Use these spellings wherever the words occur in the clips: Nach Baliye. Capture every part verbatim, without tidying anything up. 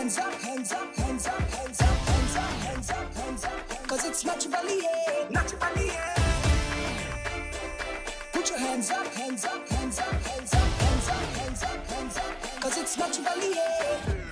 hands up, hands up, hands up, hands up, hands up, hands up, hands up, cause it's Nach Baliye, Nach Baliye. Put your hands up, hands up, hands up, hands up, hands up, hands up, hands up, cause it's Nach Baliye.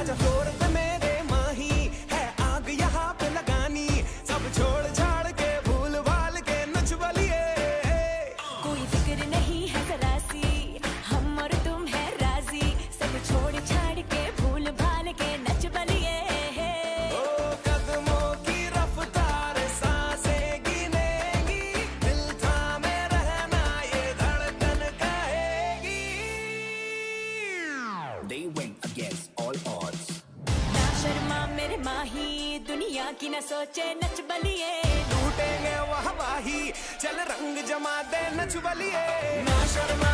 आजा floor पे मेरे माही है आग यहाँ पे लगानी, सब छोड़ छाड़ के भूल भाल के नाच बलिए। कोई फिक्र नहीं है करासी, हम और तुम है राजी, सब छोड़ छाड़ के भूल भाल के नाच बलिए। ओ कदमों की रफ्तार सांसें गिनेगी, दिल थामे रहना ये धड़कन कहेगी। They went against all odds. ना शर्मा मेरे माही, दुनिया की न सोचे नच बलिए। लूटेंगे वाह वाही, चल रंग जमा दे नच बलिए। ना शर्मा